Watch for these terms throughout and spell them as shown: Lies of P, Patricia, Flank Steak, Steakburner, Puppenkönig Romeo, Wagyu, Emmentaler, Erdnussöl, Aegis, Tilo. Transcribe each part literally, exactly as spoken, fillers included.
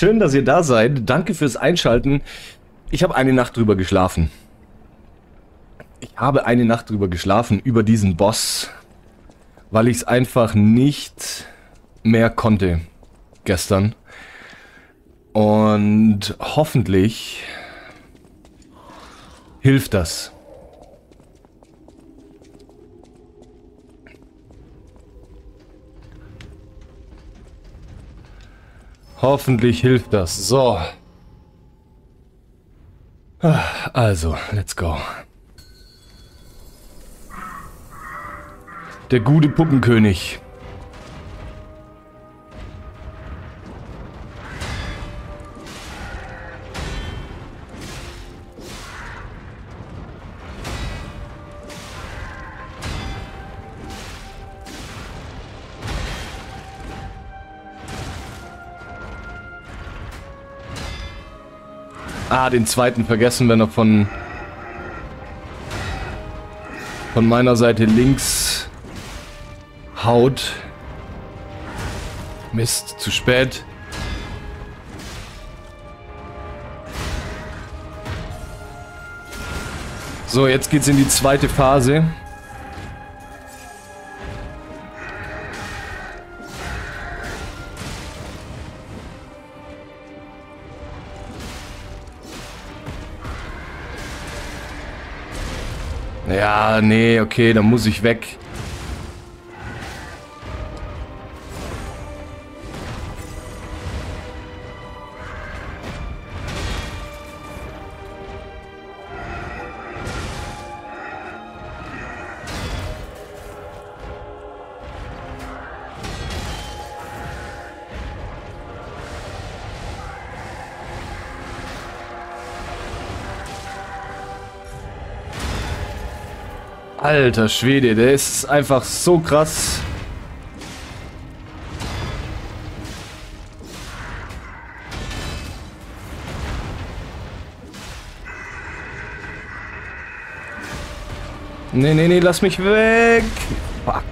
Schön, dass ihr da seid. Danke fürs Einschalten. Ich habe eine Nacht drüber geschlafen. Ich habe eine Nacht drüber geschlafen, über diesen Boss, weil ich es einfach nicht mehr konnte gestern. Und hoffentlich hilft das. Hoffentlich hilft das. So. Also, let's go. Der gute Puppenkönig. Ah, den zweiten vergessen, wenn er von, von meiner Seite links haut. Mist, zu spät. So, jetzt geht's in die zweite Phase. Ja, nee, okay, dann muss ich weg. Alter Schwede, der ist einfach so krass. Nee, nee, nee, lass mich weg. Fuck.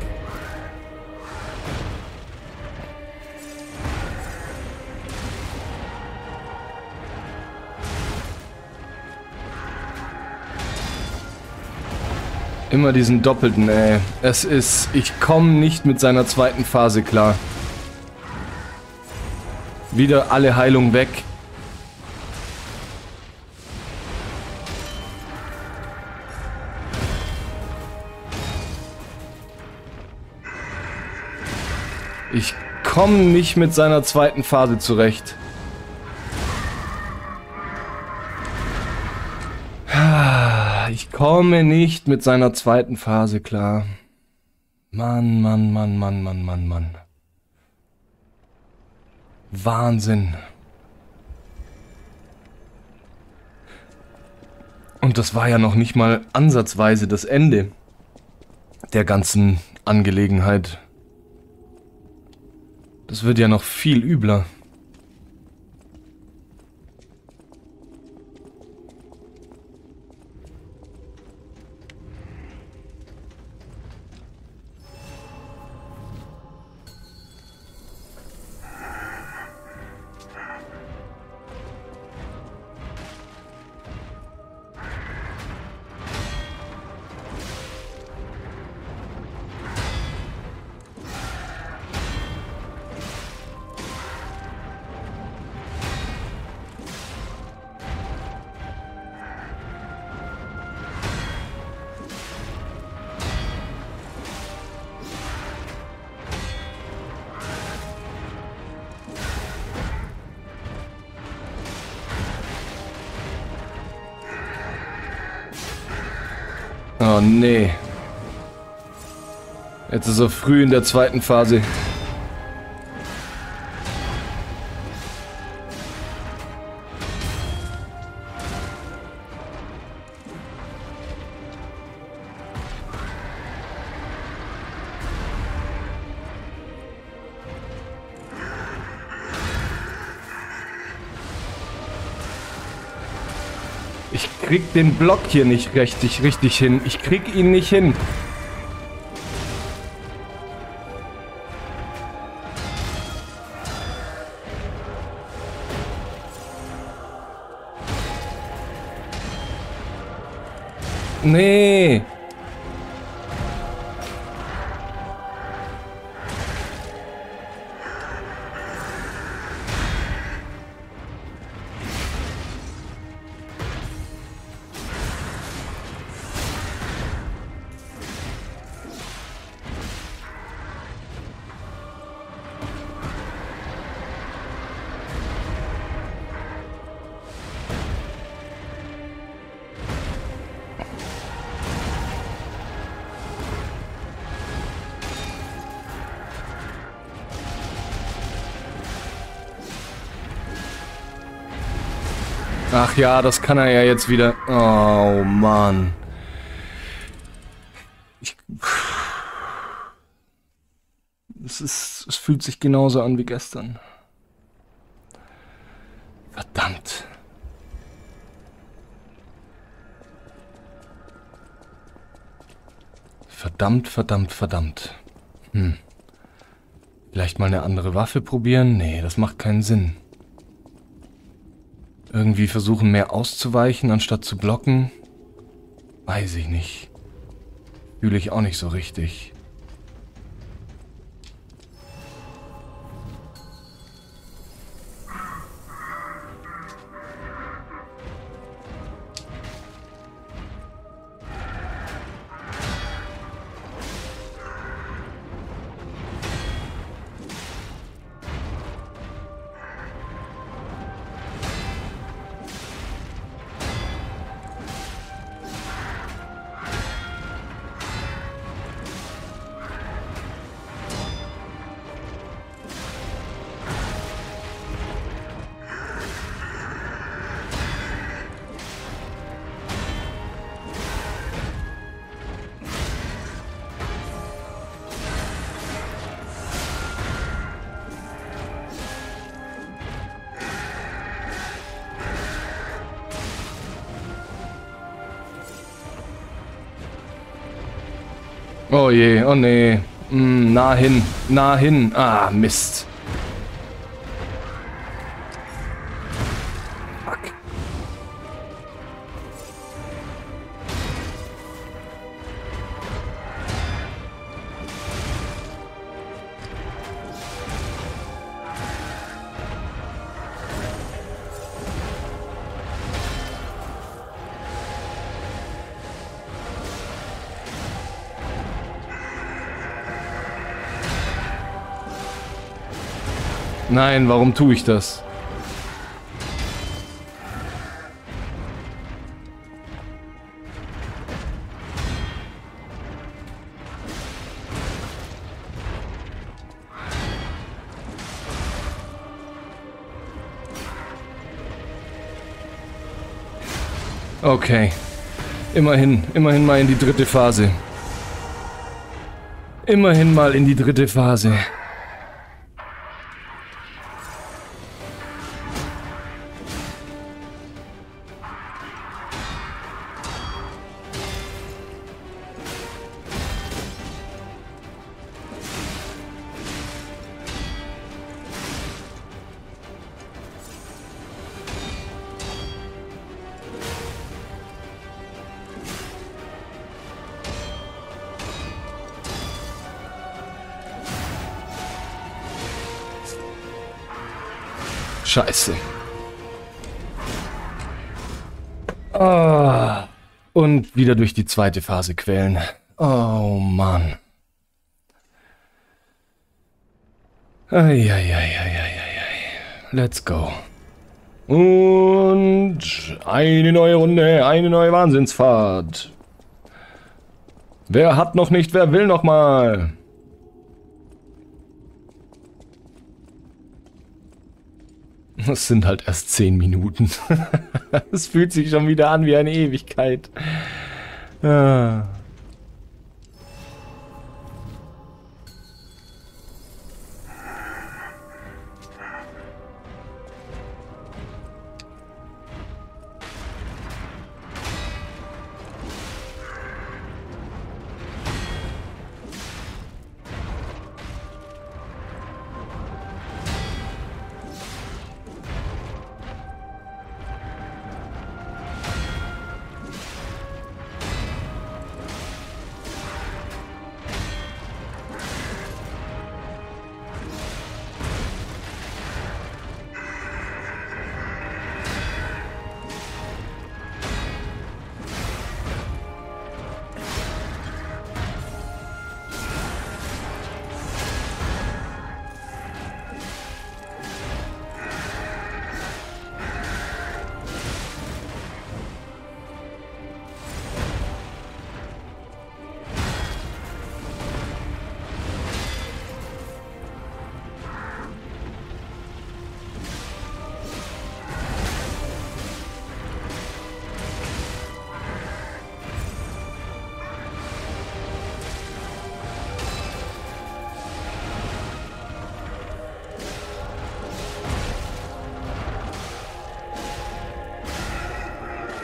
Immer diesen doppelten, ey. Es ist... Ich komme nicht mit seiner zweiten Phase klar. Wieder alle Heilung weg. Ich komme nicht mit seiner zweiten Phase zurecht. Ich komme nicht mit seiner zweiten Phase klar. Mann, Mann, Mann, Mann, Mann, Mann, Mann. Wahnsinn. Und das war ja noch nicht mal ansatzweise das Ende der ganzen Angelegenheit. Das wird ja noch viel übler. Oh nee. Jetzt ist er früh in der zweiten Phase. Ich krieg den Block hier nicht richtig, richtig hin. Ich krieg ihn nicht hin. Nee. Ach ja, das kann er ja jetzt wieder. Oh Mann. Ich, es ist, es fühlt sich genauso an wie gestern. Verdammt. Verdammt, verdammt, verdammt. Hm. Vielleicht mal eine andere Waffe probieren? Nee, das macht keinen Sinn. Irgendwie versuchen, mehr auszuweichen, anstatt zu blocken. Weiß ich nicht. Fühle ich auch nicht so richtig. Oh je, oh nee. Mm, nah hin, nah hin. Ah, Mist. Fuck. Nein, warum tue ich das? Okay. Immerhin, immerhin mal in die dritte Phase. Immerhin mal in die dritte Phase. Scheiße. Oh, und wieder durch die zweite Phase quälen. Oh Mann. Ai, ai, ai, ai, ai. Let's go. Und eine neue Runde, eine neue Wahnsinnsfahrt. Wer hat noch nicht, wer will noch mal? Das sind halt erst zehn Minuten. Es fühlt sich schon wieder an wie eine Ewigkeit. Ah.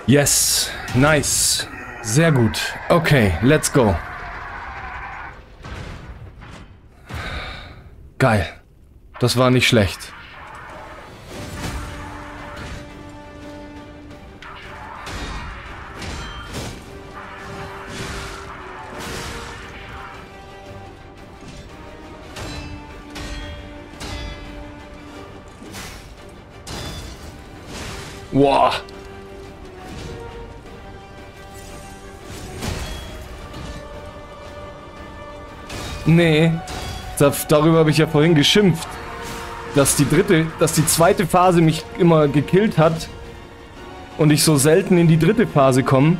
Yes, nice. Sehr gut. Okay, let's go. Geil. Das war nicht schlecht. Wow. Nee, darüber habe ich ja vorhin geschimpft, dass die dritte, dass die zweite Phase mich immer gekillt hat und ich so selten in die dritte Phase komme.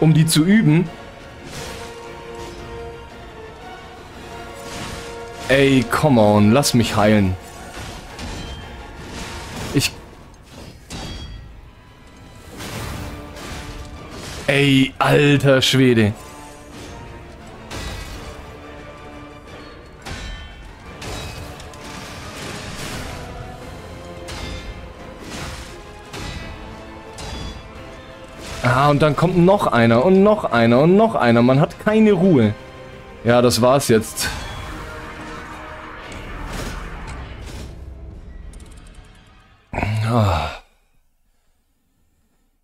Um die zu üben. Ey, come on, lass mich heilen. Ich... Ey, alter Schwede. Ah, und dann kommt noch einer und noch einer und noch einer. Man hat keine Ruhe. Ja, das war's jetzt.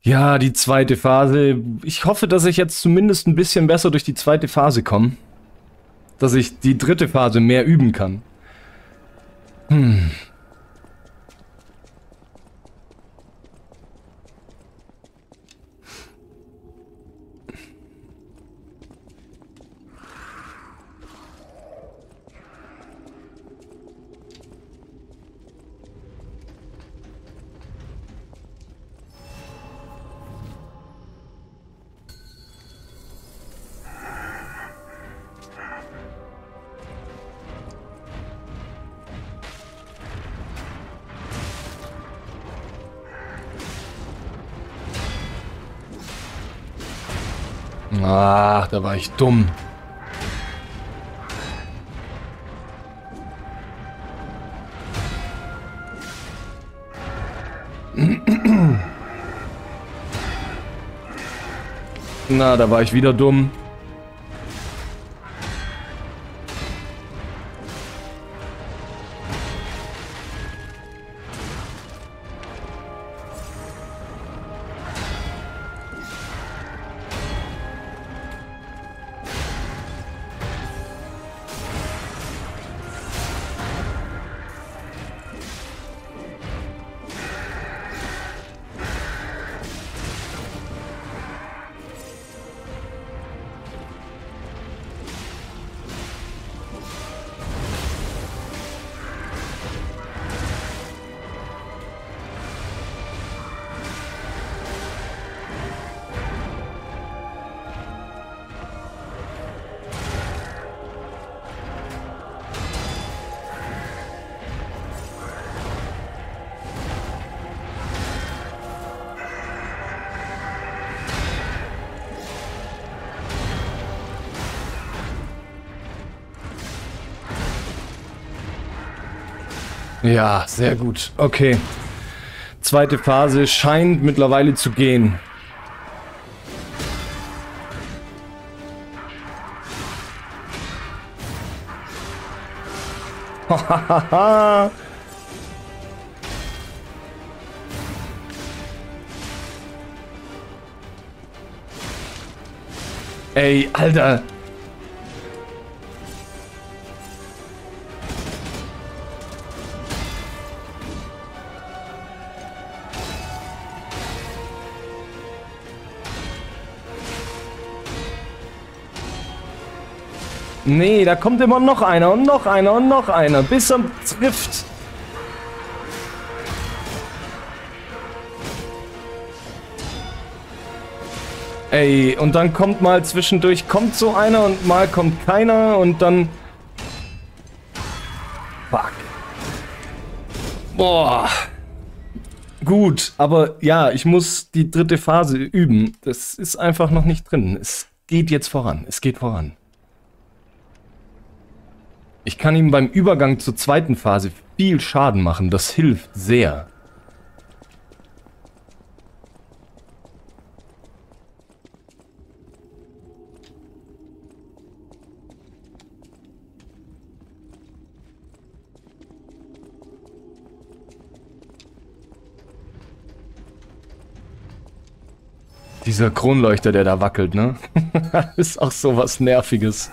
Ja, die zweite Phase. Ich hoffe, dass ich jetzt zumindest ein bisschen besser durch die zweite Phase komme. Dass ich die dritte Phase mehr üben kann. Hm. Ach, da war ich dumm. Na, da war ich wieder dumm. Ja, sehr gut. Okay. Zweite Phase scheint mittlerweile zu gehen. Hahaha. Ey, Alter. Nee, da kommt immer noch einer und noch einer und noch einer, bis er trifft. Ey, und dann kommt mal zwischendurch, kommt so einer und mal kommt keiner und dann... Fuck. Boah. Gut, aber ja, ich muss die dritte Phase üben. Das ist einfach noch nicht drin. Es geht jetzt voran, es geht voran. Ich kann ihm beim Übergang zur zweiten Phase viel Schaden machen. Das hilft sehr. Dieser Kronleuchter, der da wackelt, ne? Ist auch so was Nerviges.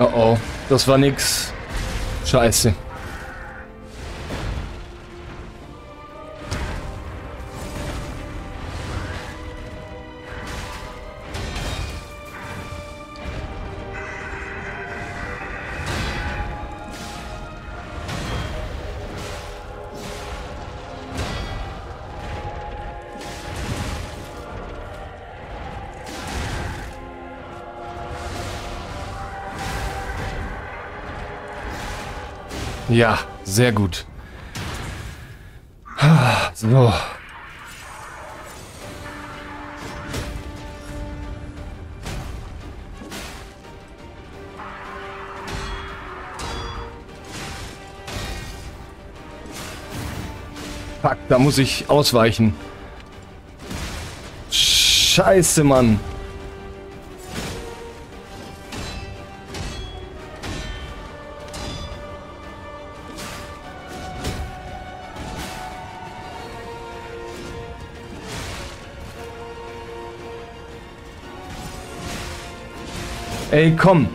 Oh oh, das war nix. Scheiße. Ja, sehr gut. So. Fuck, da muss ich ausweichen. Scheiße, Mann. Ey, komm!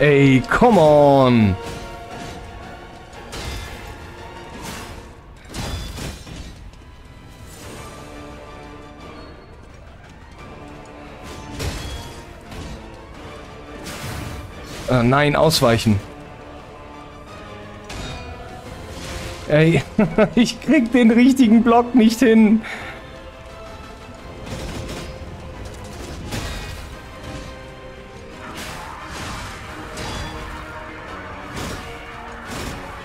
Ey, come on! Äh, nein, ausweichen! Ey, ich krieg den richtigen Block nicht hin.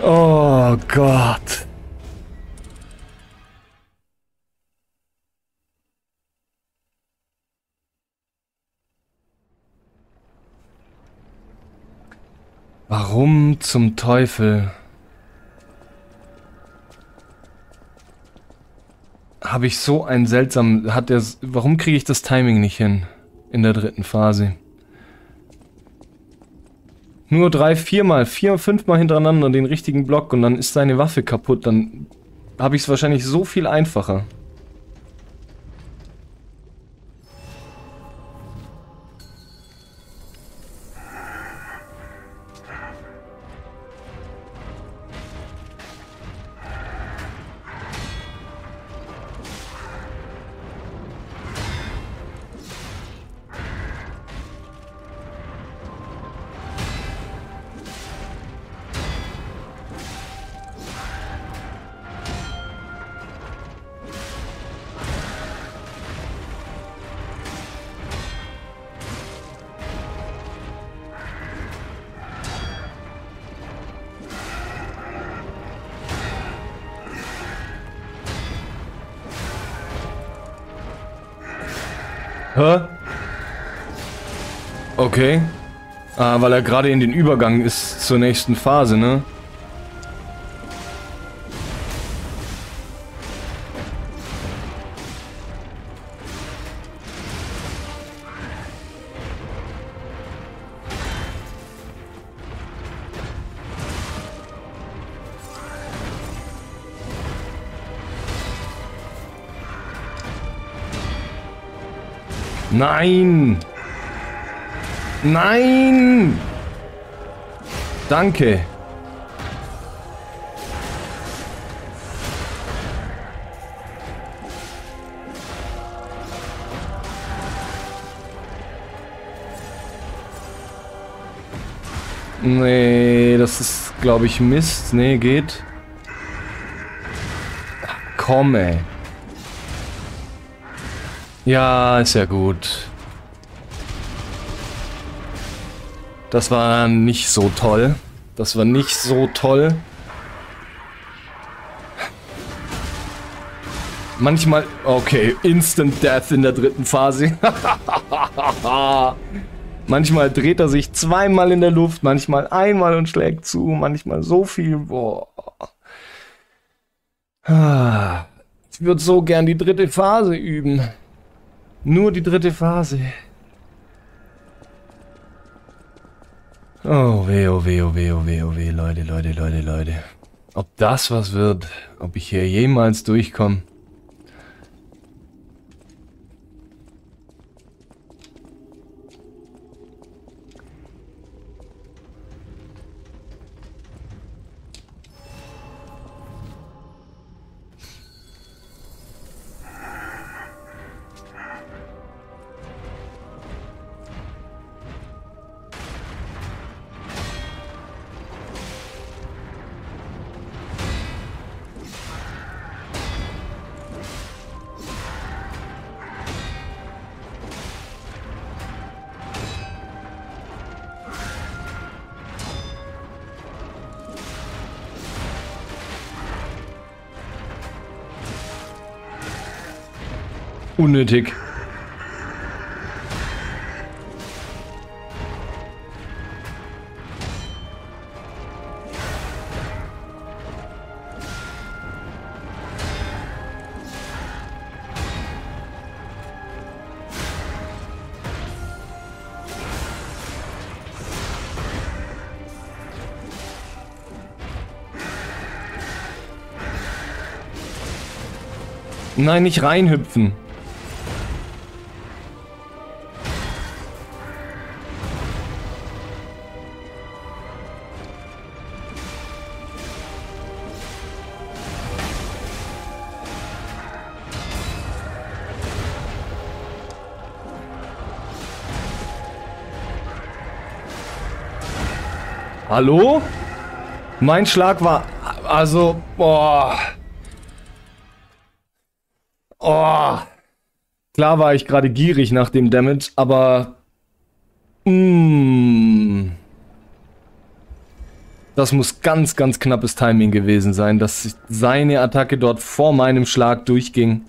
Oh Gott. Warum zum Teufel? Habe ich so einen seltsamen... Hat der, warum kriege ich das Timing nicht hin? In der dritten Phase. Nur drei, viermal, vier, fünfmal hintereinander den richtigen Block und dann ist seine Waffe kaputt. Dann habe ich es wahrscheinlich so viel einfacher. Okay. Ah, weil er gerade in den Übergang ist zur nächsten Phase, ne? Nein! Nein! Danke! Nee, das ist, glaube ich, Mist. Nee, geht. Ach, komm, ey. Ja, ist ja gut. Das war nicht so toll. Das war nicht so toll. Manchmal... Okay, Instant Death in der dritten Phase. Manchmal dreht er sich zweimal in der Luft, manchmal einmal und schlägt zu, manchmal so viel. Boah. Ich würde so gern die dritte Phase üben. Nur die dritte Phase. Oh weh, oh weh, oh weh, oh weh, oh weh, Leute, Leute, Leute, Leute. Ob das was wird, ob ich hier jemals durchkomme. Unnötig. Nein, nicht reinhüpfen. Hallo? Mein Schlag war... Also... Boah. Oh. Klar war ich gerade gierig nach dem Damage, aber... Mm, das muss ganz, ganz knappes Timing gewesen sein, dass seine Attacke dort vor meinem Schlag durchging.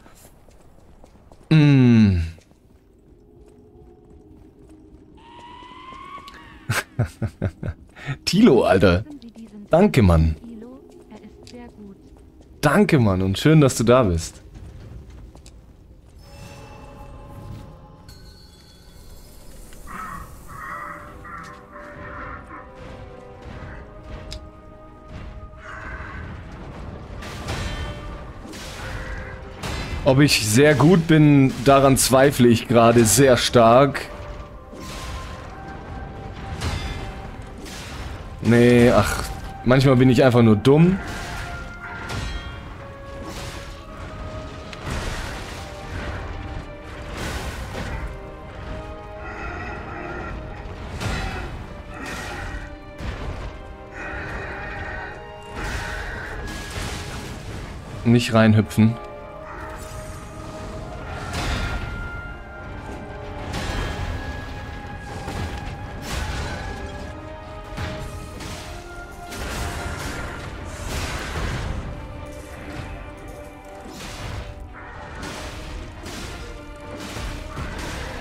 Mm. Tilo, Alter. Danke, Mann. Danke, Mann. Und schön, dass du da bist. Ob ich sehr gut bin, daran zweifle ich gerade sehr stark. Nee, ach, manchmal bin ich einfach nur dumm. Nicht reinhüpfen.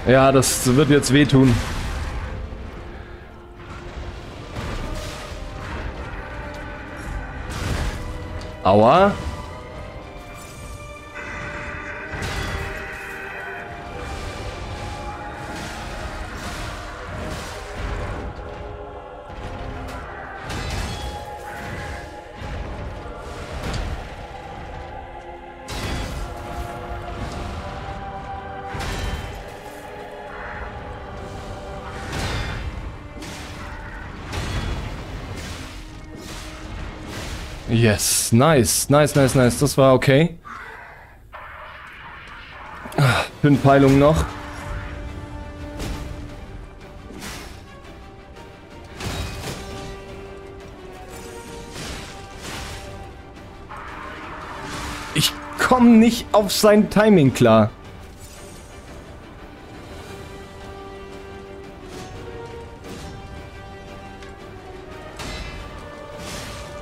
Ja, das wird jetzt wehtun. Aua. Yes, nice, nice, nice, nice. Das war okay. Ah, fünf Peilungen noch. Ich komme nicht auf sein Timing klar.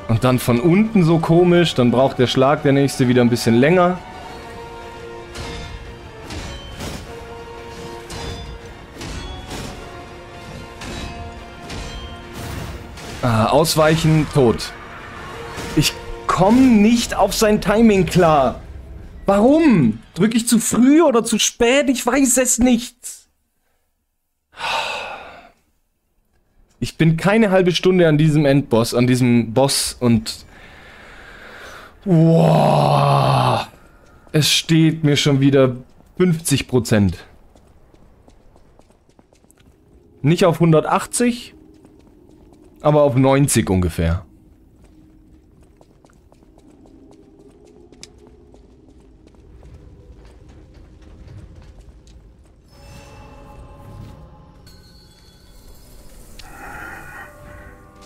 Und dann von unten so komisch, dann braucht der Schlag der nächste wieder ein bisschen länger. Ah, ausweichen, tot. Ich komme nicht auf sein Timing klar. Warum? Drücke ich zu früh oder zu spät? Ich weiß es nicht. Ich bin keine halbe Stunde an diesem Endboss, an diesem Boss und... Wow, es steht mir schon wieder fünfzig Prozent. Nicht auf hundertachtzig, aber auf neunzig ungefähr.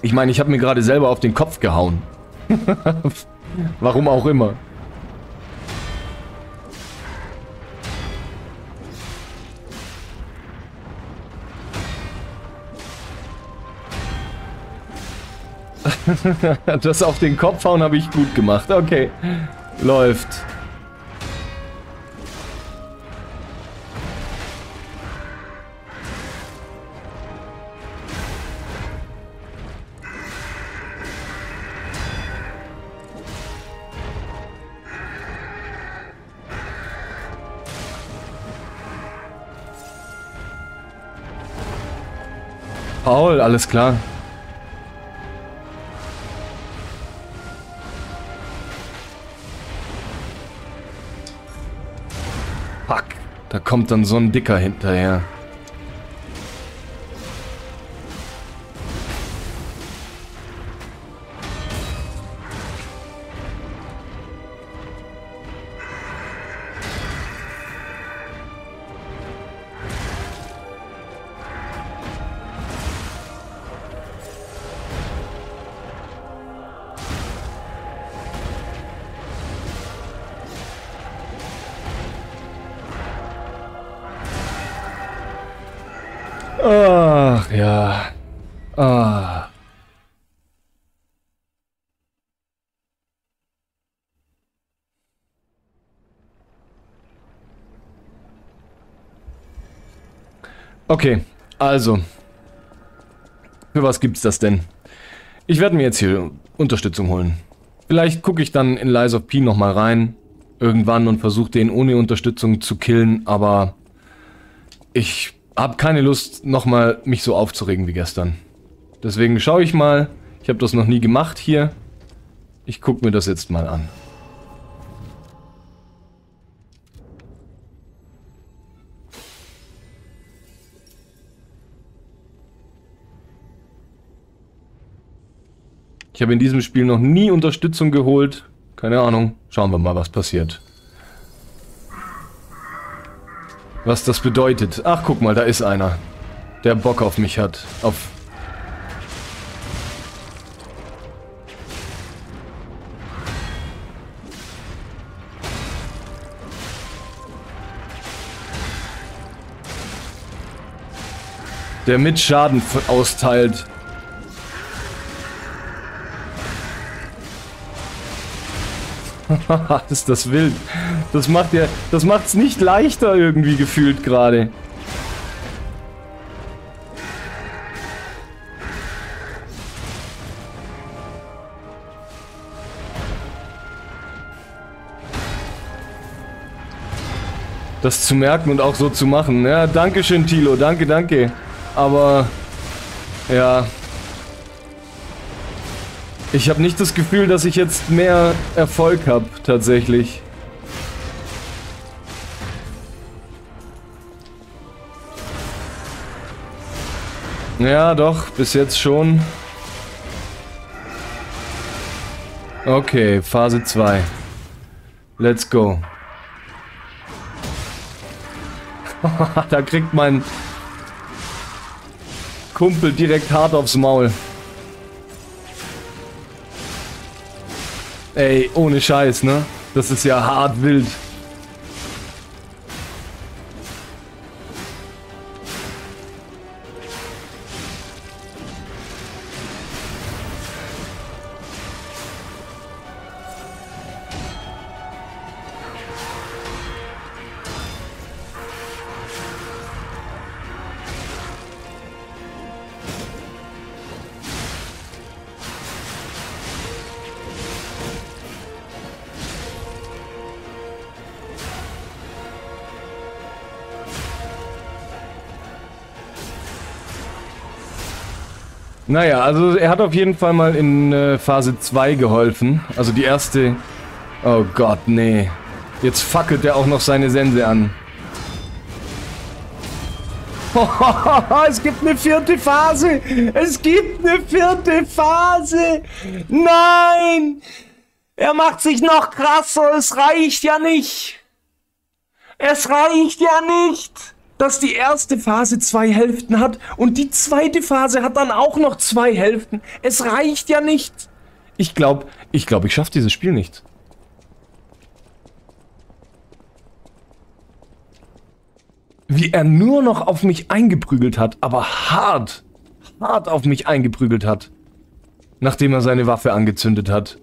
Ich meine, ich habe mir gerade selber auf den Kopf gehauen. Warum auch immer. Das auf den Kopf hauen habe ich gut gemacht. Okay, läuft. Paul, alles klar. Fuck, da kommt dann so ein Dicker hinterher. Ach ja. Ah. Okay, also. Für was gibt's das denn? Ich werde mir jetzt hier Unterstützung holen. Vielleicht gucke ich dann in Lies of P nochmal rein. Irgendwann und versuche den ohne Unterstützung zu killen, aber ich... Hab keine Lust, nochmal mich so aufzuregen wie gestern. Deswegen schaue ich mal. Ich habe das noch nie gemacht hier. Ich gucke mir das jetzt mal an. Ich habe in diesem Spiel noch nie Unterstützung geholt. Keine Ahnung. Schauen wir mal, was passiert. Was das bedeutet. Ach, guck mal, da ist einer, der Bock auf mich hat. Auf. Der mit Schaden austeilt. Haha, ist das wild. Das macht ja, das macht's nicht leichter irgendwie gefühlt gerade. Das zu merken und auch so zu machen. Ja, danke schön, Tilo. Danke, danke. Aber, ja... Ich habe nicht das Gefühl, dass ich jetzt mehr Erfolg habe, tatsächlich. Ja, doch, bis jetzt schon. Okay, Phase zwei. Let's go. Da kriegt mein Kumpel direkt hart aufs Maul. Ey, ohne Scheiß, ne? Das ist ja hart wild. Naja, also er hat auf jeden Fall mal in äh, Phase zwei geholfen. Also die erste... Oh Gott, nee. Jetzt fackelt er auch noch seine Sense an. Es gibt eine vierte Phase! Es gibt eine vierte Phase! Nein! Er macht sich noch krasser, es reicht ja nicht! Es reicht ja nicht! Dass die erste Phase zwei Hälften hat und die zweite Phase hat dann auch noch zwei Hälften. Es reicht ja nicht. Ich glaube, ich glaube, ich schaffe dieses Spiel nicht. Wie er nur noch auf mich eingeprügelt hat, aber hart, hart auf mich eingeprügelt hat, nachdem er seine Waffe angezündet hat.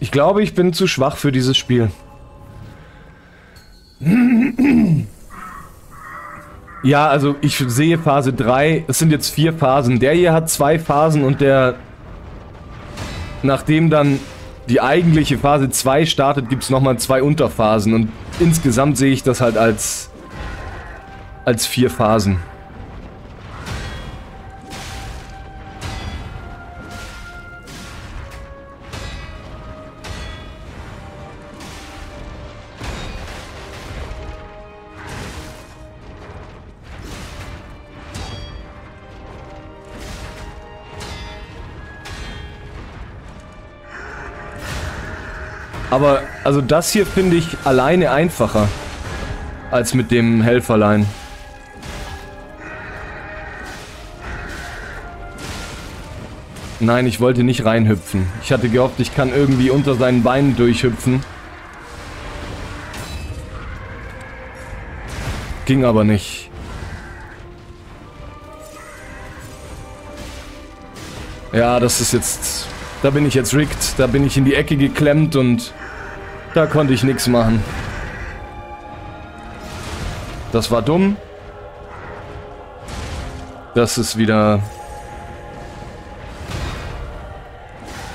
Ich glaube, ich bin zu schwach für dieses Spiel. Ja, also ich sehe Phase drei. Es sind jetzt vier Phasen. Der hier hat zwei Phasen und der... Nachdem dann die eigentliche Phase zwei startet, gibt es nochmal zwei Unterphasen. Und insgesamt sehe ich das halt als... als vier Phasen. Aber, also das hier finde ich alleine einfacher, als mit dem Helferlein. Nein, ich wollte nicht reinhüpfen. Ich hatte gehofft, ich kann irgendwie unter seinen Beinen durchhüpfen. Ging aber nicht. Ja, das ist jetzt... Da bin ich jetzt rigged. Da bin ich in die Ecke geklemmt und... Da konnte ich nichts machen. Das war dumm. Das ist wieder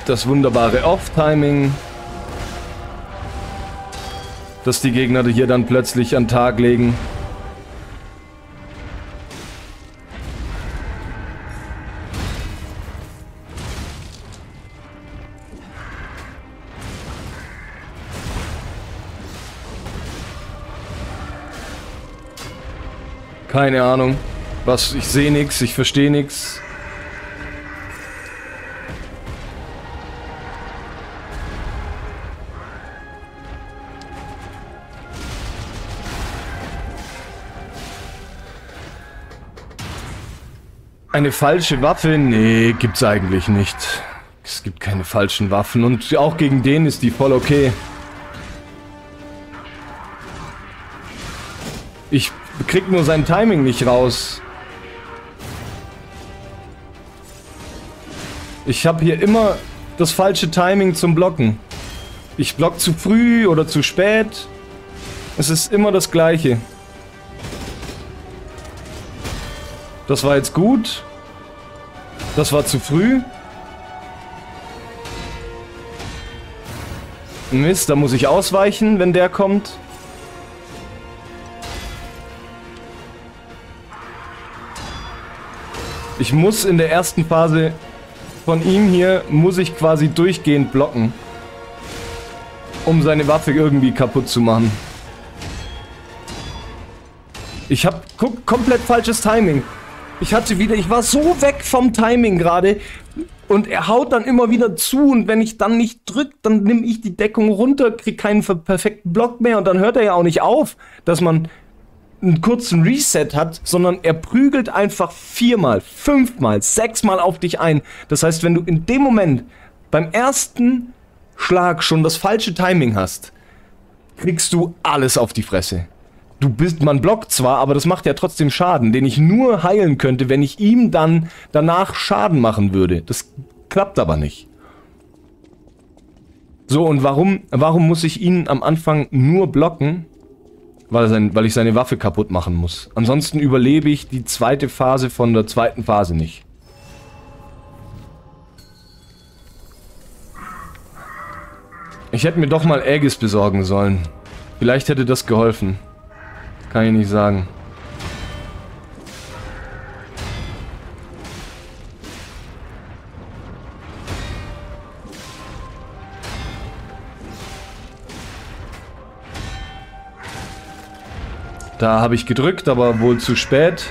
das wunderbare Off-Timing. Dass die Gegner hier dann plötzlich an den Tag legen. Keine Ahnung. Was, ich sehe nichts, ich verstehe nichts. Eine falsche Waffe? Nee, gibt's eigentlich nicht. Es gibt keine falschen Waffen und auch gegen den ist die voll okay. Ich kriegt nur sein Timing nicht raus. Ich habe hier immer das falsche Timing zum Blocken. Ich block zu früh oder zu spät. Es ist immer das Gleiche. Das war jetzt gut. Das war zu früh. Mist, da muss ich ausweichen, wenn der kommt. Ich muss in der ersten Phase von ihm hier, muss ich quasi durchgehend blocken, um seine Waffe irgendwie kaputt zu machen. Ich hab, guck, komplett falsches Timing. Ich hatte wieder, ich war so weg vom Timing gerade. Und er haut dann immer wieder zu und wenn ich dann nicht drücke, dann nehme ich die Deckung runter, kriege keinen perfekten Block mehr und dann hört er ja auch nicht auf, dass man einen kurzen Reset hat, sondern er prügelt einfach viermal, fünfmal, sechsmal auf dich ein. Das heißt, wenn du in dem Moment beim ersten Schlag schon das falsche Timing hast, kriegst du alles auf die Fresse. Du bist, man blockt zwar, aber das macht ja trotzdem Schaden, den ich nur heilen könnte, wenn ich ihm dann danach Schaden machen würde. Das klappt aber nicht. So, und warum, warum muss ich ihn am Anfang nur blocken? Weil, sein, weil ich seine Waffe kaputt machen muss. Ansonsten überlebe ich die zweite Phase von der zweiten Phase nicht. Ich hätte mir doch mal Aegis besorgen sollen. Vielleicht hätte das geholfen. Kann ich nicht sagen. Da habe ich gedrückt, aber wohl zu spät.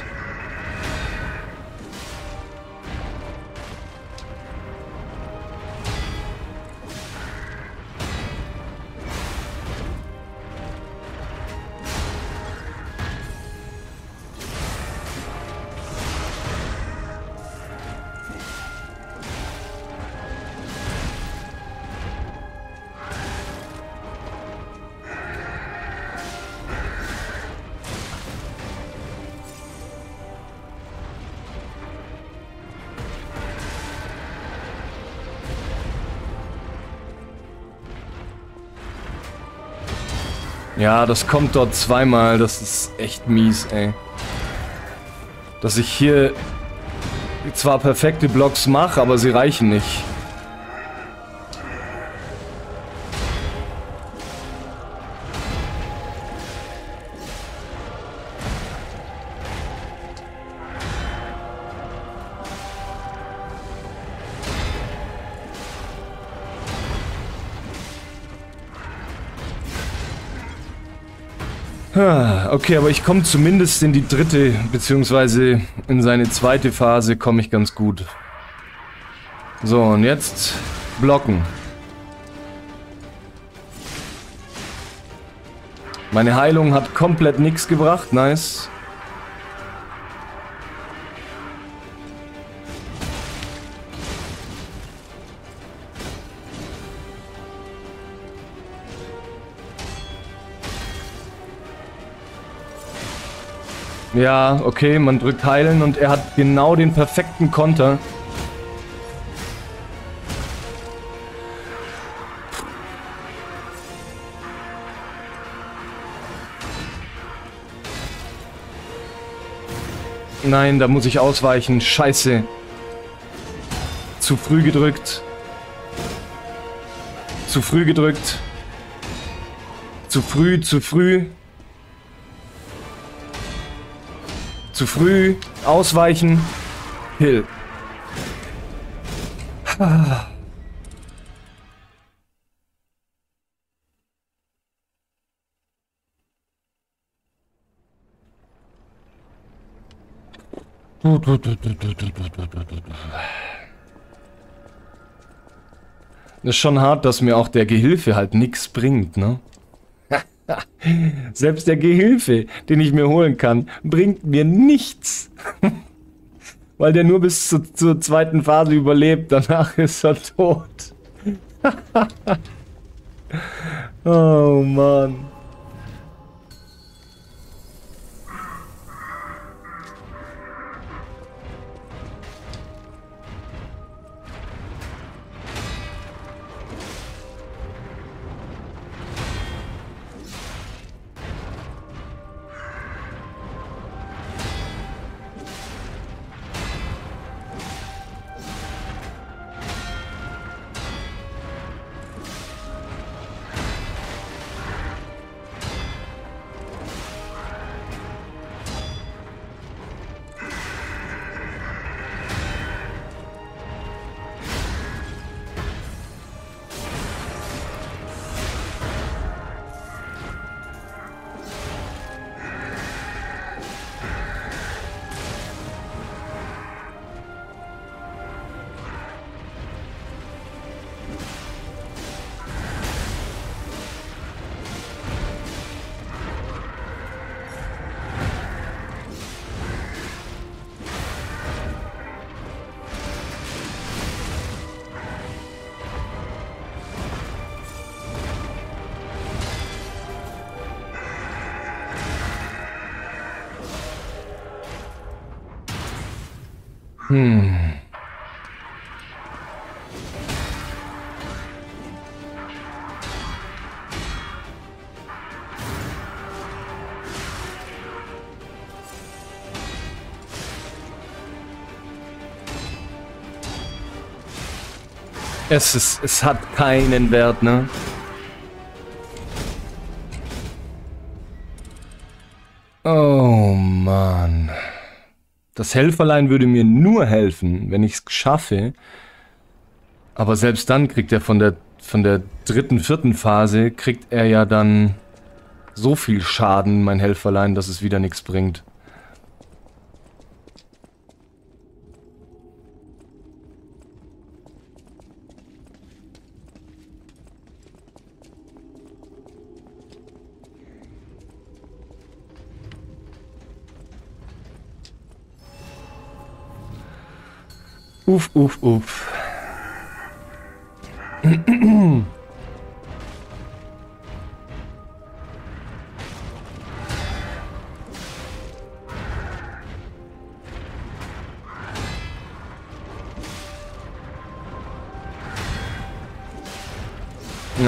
Ja, das kommt dort zweimal. Das ist echt mies, ey. Dass ich hier zwar perfekte Blocks mache, aber sie reichen nicht. Okay, aber ich komme zumindest in die dritte, beziehungsweise in seine zweite Phase komme ich ganz gut. So, und jetzt blocken. Meine Heilung hat komplett nichts gebracht, nice. Ja, okay, man drückt heilen und er hat genau den perfekten Konter. Nein, da muss ich ausweichen. Scheiße. Zu früh gedrückt. Zu früh gedrückt. Zu früh, zu früh. Zu früh, ausweichen, Hill. Das ist schon hart, dass mir auch der Gehilfe halt nichts bringt, ne? Selbst der Gehilfe, den ich mir holen kann, bringt mir nichts. Weil der nur bis zu, zur zweiten Phase überlebt, danach ist er tot. Oh Mann. Hm. Es ist, es hat keinen Wert, ne? Oh Mann. Das Helferlein würde mir nur helfen, wenn ich es schaffe. Aber selbst dann kriegt er von der, von der dritten, vierten Phase, kriegt er ja dann so viel Schaden, mein Helferlein, dass es wieder nichts bringt. Uff, uff, uff.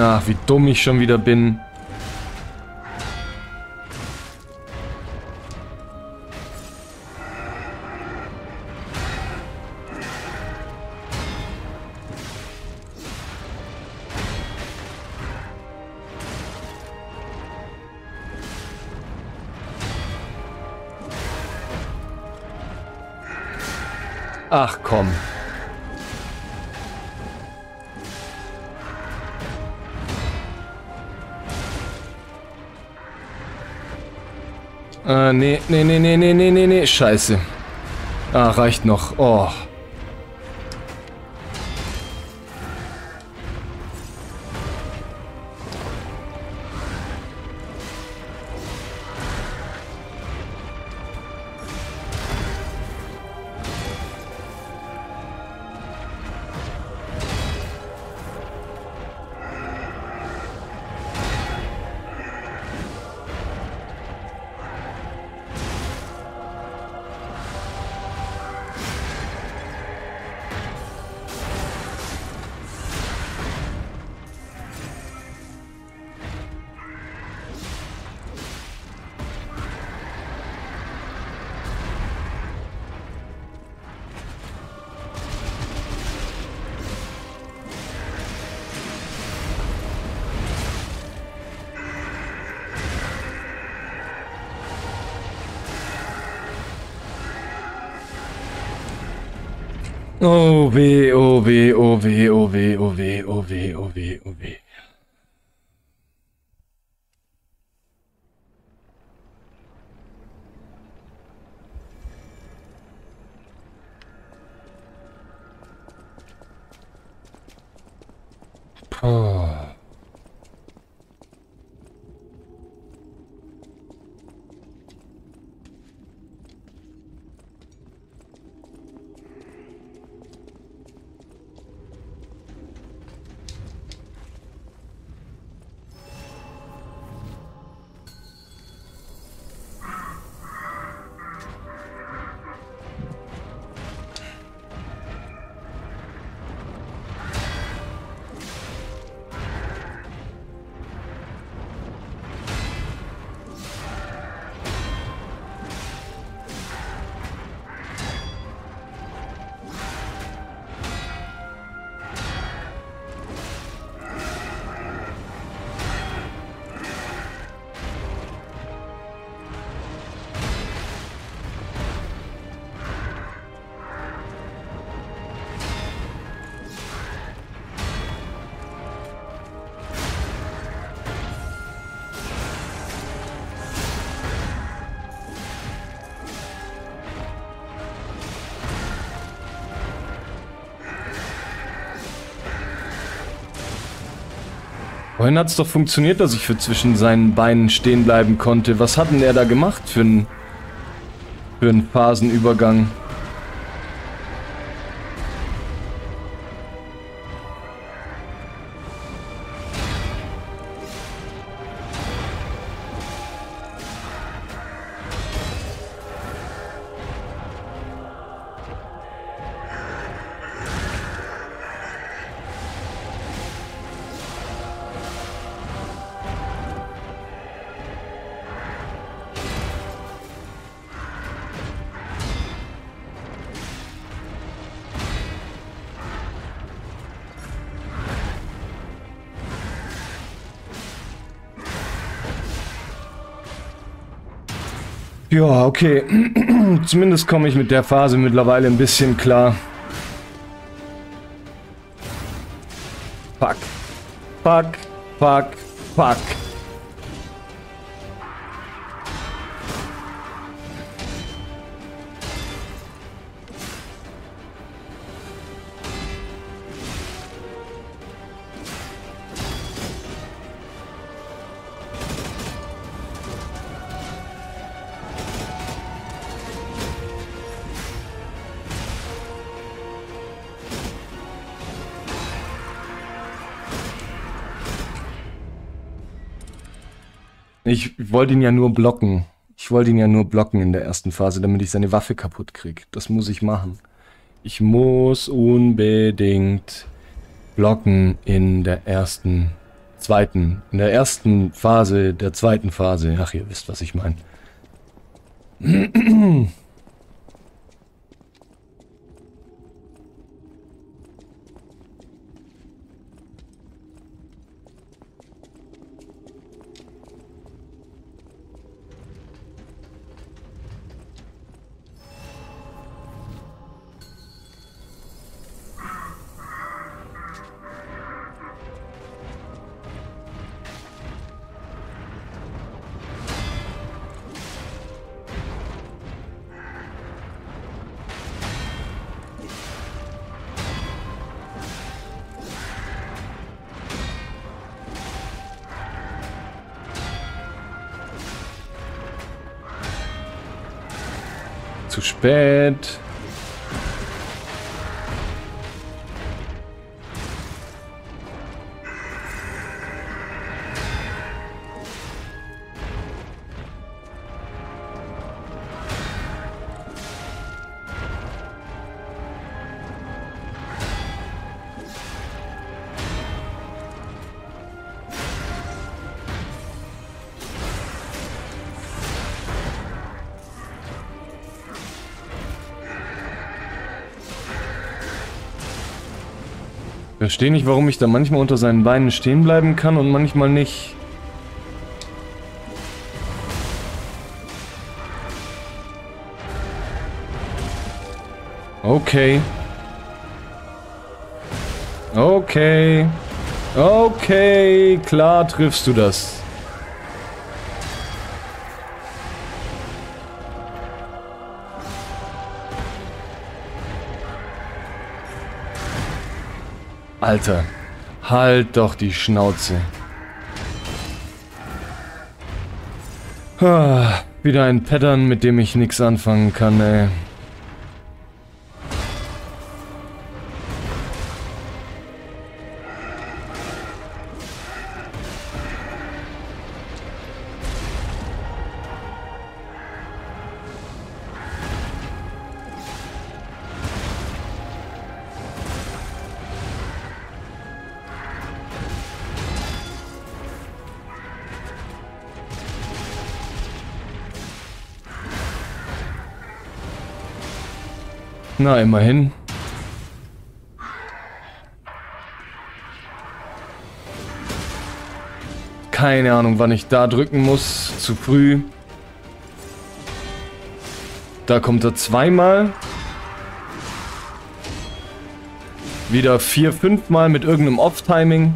Ach, wie dumm ich schon wieder bin. Ach komm. Äh, nee, nee, nee, nee, nee, nee, nee, scheiße. Ah, reicht noch. Oh. Oh weh, oh weh, oh weh, oh weh, oh weh, oh weh, oh weh, oh weh. Vorhin hat es doch funktioniert, dass ich für zwischen seinen Beinen stehen bleiben konnte. Was hat denn er da gemacht für einen, für einen Phasenübergang? Ja, okay. Zumindest komme ich mit der Phase mittlerweile ein bisschen klar. Fuck. Fuck. Fuck. Fuck. Ich wollte ihn ja nur blocken. Ich wollte ihn ja nur blocken in der ersten Phase, damit ich seine Waffe kaputt kriege. Das muss ich machen. Ich muss unbedingt blocken in der ersten, zweiten, in der ersten Phase, der zweiten Phase. Ach, ihr wisst, was ich meine. Zu spät. Ich verstehe nicht, warum ich da manchmal unter seinen Beinen stehen bleiben kann und manchmal nicht. Okay. Okay. Okay, klar triffst du das. Alter, halt doch die Schnauze. Ah, wieder ein Pattern, mit dem ich nichts anfangen kann, ey. Na, immerhin. Keine Ahnung, wann ich da drücken muss. Zu früh. Da kommt er zweimal. Wieder vier, fünfmal mit irgendeinem Off-Timing.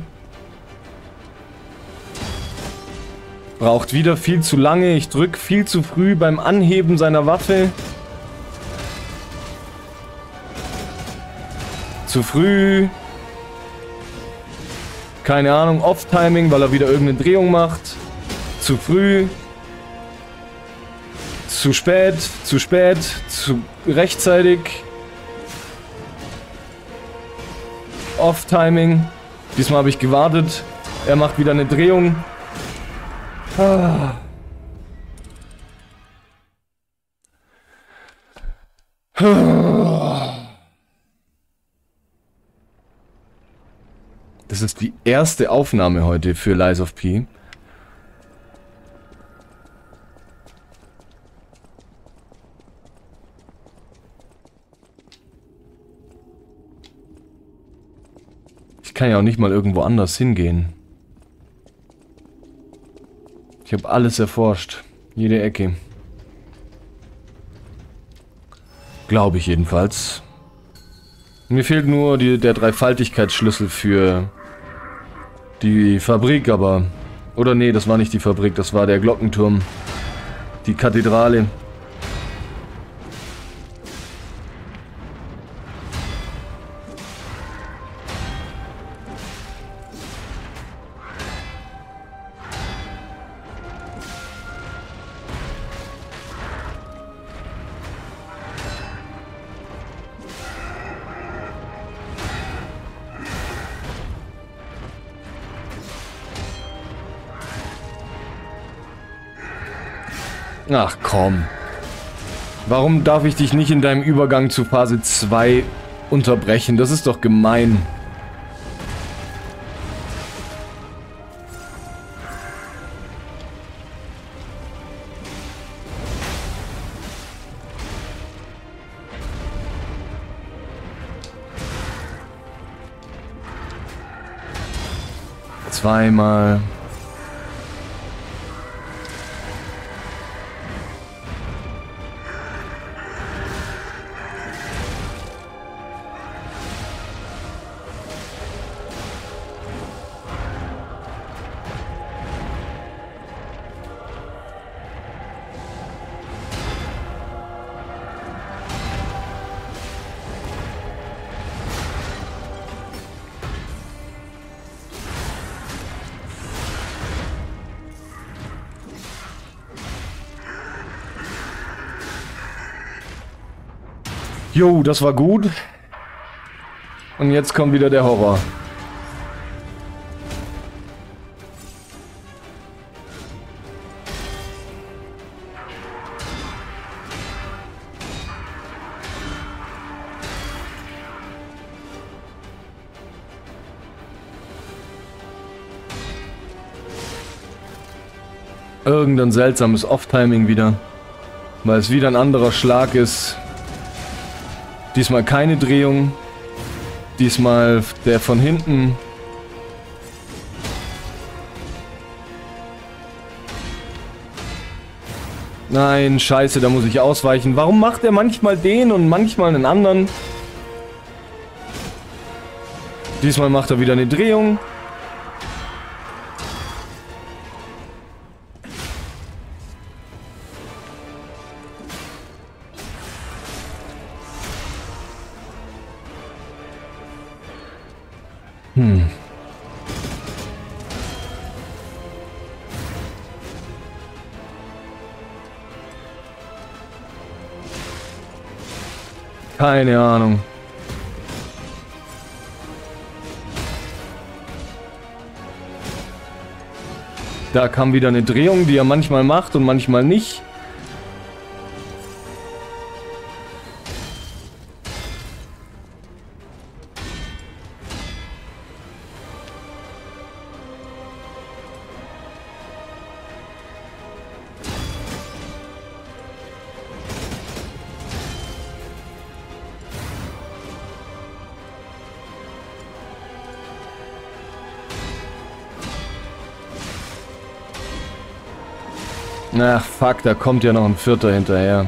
Braucht wieder viel zu lange. Ich drücke viel zu früh beim Anheben seiner Waffe. Zu früh. Keine Ahnung, Off-Timing, weil er wieder irgendeine Drehung macht. Zu früh. Zu spät, zu spät, zu rechtzeitig. Off-Timing. Diesmal habe ich gewartet. Er macht wieder eine Drehung. Ah. Ah. Das ist die erste Aufnahme heute für Lies of P. Ich kann ja auch nicht mal irgendwo anders hingehen. Ich habe alles erforscht. Jede Ecke. Glaube ich jedenfalls. Mir fehlt nur die, der Dreifaltigkeitsschlüssel für die Fabrik, aber... Oder nee, das war nicht die Fabrik, das war der Glockenturm. Die Kathedrale. Ach komm. Warum darf ich dich nicht in deinem Übergang zu Phase zwei unterbrechen? Das ist doch gemein. Zweimal... Jo, das war gut. Und jetzt kommt wieder der Horror. Irgendein seltsames Off-Timing wieder. Weil es wieder ein anderer Schlag ist. Diesmal keine Drehung. Diesmal der von hinten. Nein, scheiße, da muss ich ausweichen. Warum macht er manchmal den und manchmal einen anderen? Diesmal macht er wieder eine Drehung. Hm. Keine Ahnung. Da kam wieder eine Drehung, die er manchmal macht und manchmal nicht. Ach, fuck, da kommt ja noch ein Vierter hinterher.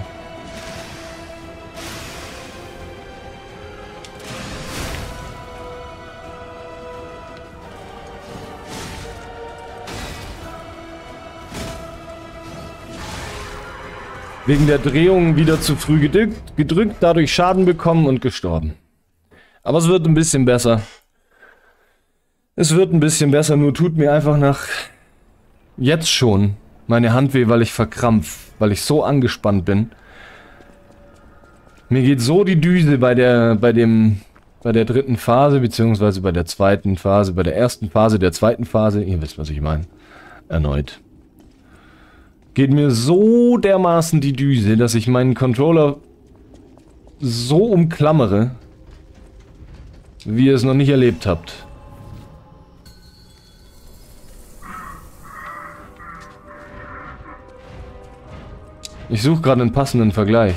Wegen der Drehung wieder zu früh gedrückt, gedrückt, dadurch Schaden bekommen und gestorben. Aber es wird ein bisschen besser. Es wird ein bisschen besser, nur tut mir einfach nach... Jetzt schon... Meine Hand weh, weil ich verkrampf, weil ich so angespannt bin. Mir geht so die Düse bei der, bei dem, bei der dritten Phase, beziehungsweise bei der zweiten Phase, bei der ersten Phase, der zweiten Phase, ihr wisst, was ich meine, erneut. Geht mir so dermaßen die Düse, dass ich meinen Controller so umklammere, wie ihr es noch nicht erlebt habt. Ich suche gerade einen passenden Vergleich.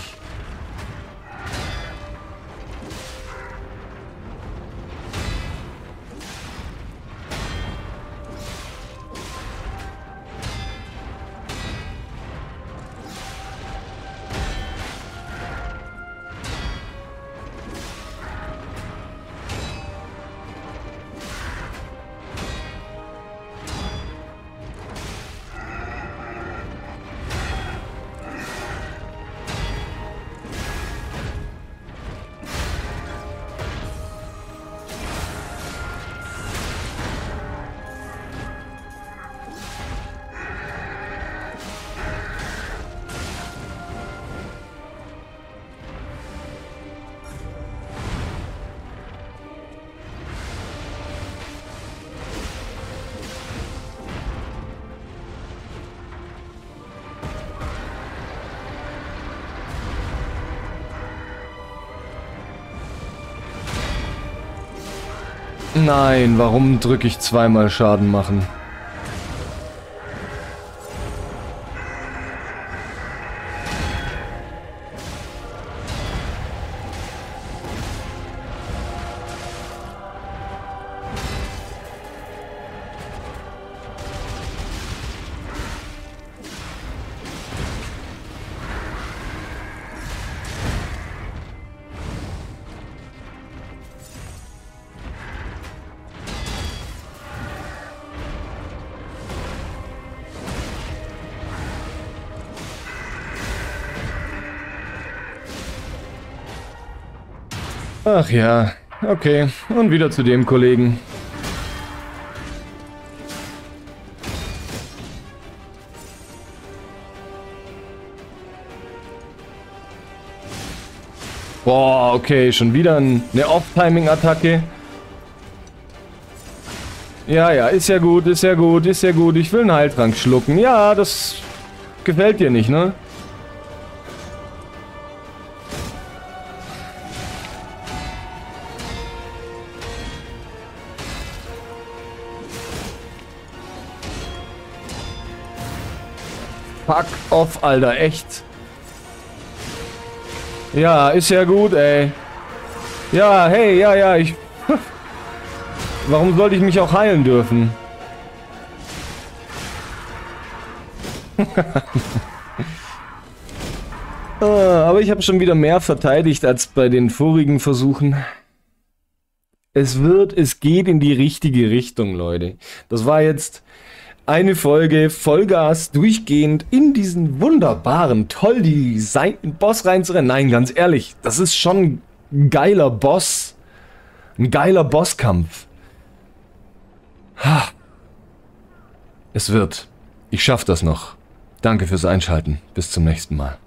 Nein, warum drücke ich zweimal Schaden machen? Ach ja, okay. Und wieder zu dem Kollegen. Boah, okay, schon wieder eine Off-Timing-Attacke. Ja, ja, ist ja gut, ist ja gut, ist ja gut. Ich will einen Heiltrank schlucken. Ja, das gefällt dir nicht, ne? Fuck off, Alter, echt. Ja, ist ja gut, ey. Ja, hey, ja, ja, ich... Warum sollte ich mich auch heilen dürfen? Ah, aber ich habe schon wieder mehr verteidigt als bei den vorigen Versuchen. Es wird, es geht in die richtige Richtung, Leute. Das war jetzt... eine Folge Vollgas durchgehend in diesen wunderbaren, toll designten Boss reinzurennen. Nein, ganz ehrlich, das ist schon ein geiler Boss. Ein geiler Bosskampf. Ha. Es wird. Ich schaff das noch. Danke fürs Einschalten. Bis zum nächsten Mal.